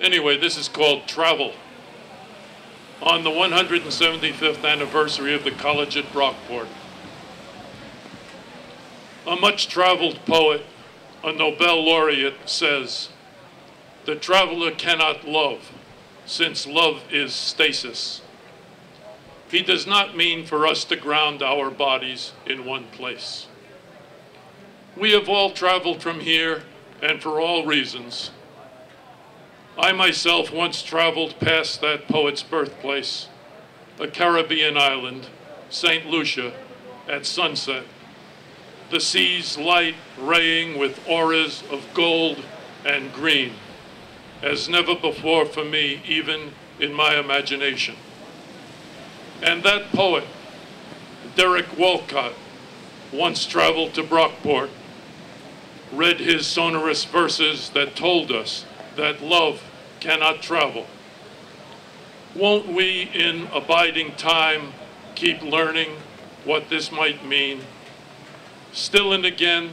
Anyway, this is called Travel. On the 175th anniversary of the college at Brockport, a much-traveled poet, a Nobel laureate, says, "The traveler cannot love, since love is stasis." He does not mean for us to ground our bodies in one place. We have all traveled from here, and for all reasons. I myself once traveled past that poet's birthplace, a Caribbean island, St. Lucia, at sunset, the sea's light raying with auras of gold and green, as never before for me, even in my imagination. And that poet, Derek Walcott, once traveled to Brockport, read his sonorous verses that told us that love cannot travel. Won't we, in abiding time, keep learning what this might mean? Still and again,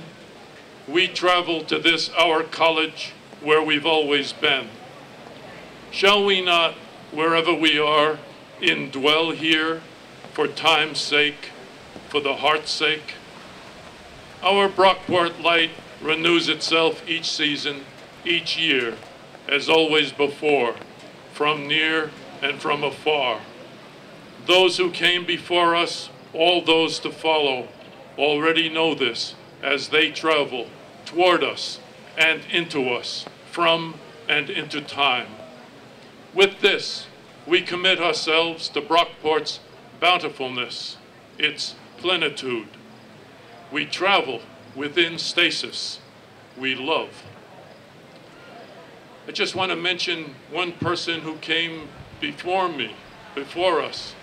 we travel to this, our college, where we've always been. Shall we not, wherever we are, indwell here for time's sake, for the heart's sake? Our Brockport light renews itself each season, each year, as always before, from near and from afar. Those who came before us, all those to follow, already know this as they travel toward us and into us, from and into time. With this, we commit ourselves to Brockport's bountifulness, its plenitude. We travel within stasis. We love. I just want to mention one person who came before me, before us.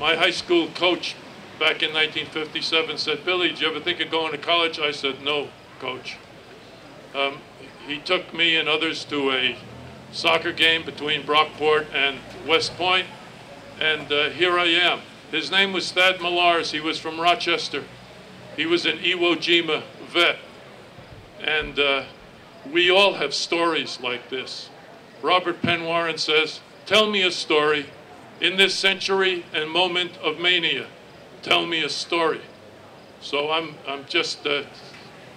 My high school coach back in 1957 said, "Billy, did you ever think of going to college?" I said, "No, coach." He took me and others to a soccer game between Brockport and West Point, and here I am. His name was Thad Millars. He was from Rochester. He was an Iwo Jima vet, and we all have stories like this. Robert Penn Warren says, "Tell me a story in this century and moment of mania. Tell me a story." So I'm just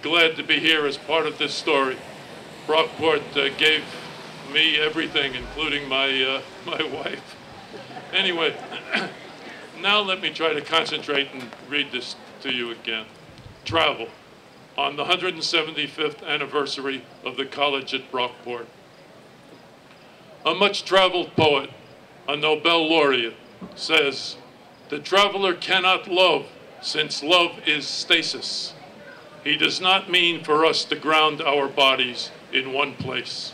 glad to be here as part of this story. Brockport gave me everything, including my wife. Anyway, now let me try to concentrate and read this to you again. Travel, on the 175th anniversary of the college at Brockport. A much-traveled poet, a Nobel laureate, says, "The traveler cannot love, since love is stasis." He does not mean for us to ground our bodies in one place.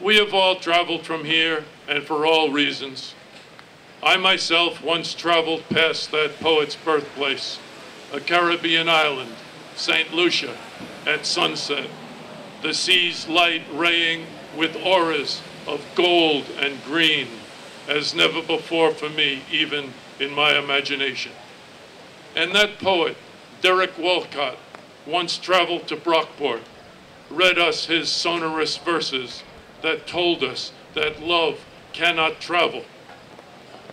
We have all traveled from here, and for all reasons. I myself once traveled past that poet's birthplace, a Caribbean island, St. Lucia, at sunset, the sea's light raying with auras of gold and green, as never before for me, even in my imagination. And that poet, Derek Walcott, once traveled to Brockport, read us his sonorous verses that told us that love cannot travel.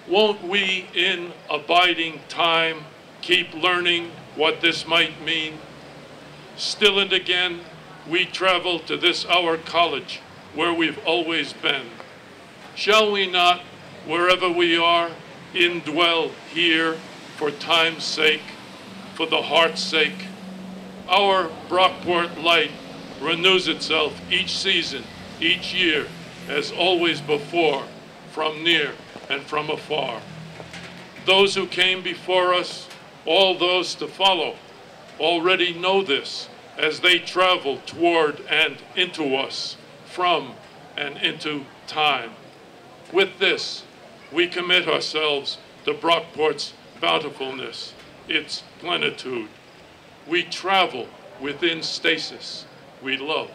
Won't we, in abiding time, keep learning what this might mean? Still and again, we travel to this, our college, where we've always been. Shall we not, wherever we are, indwell here for time's sake, for the heart's sake? Our Brockport light renews itself each season, each year, as always before, from near and from afar. Those who came before us, all those to follow, already know this as they travel toward and into us, from and into time. With this, we commit ourselves to Brockport's bountifulness, its plenitude. We travel within stasis. We love.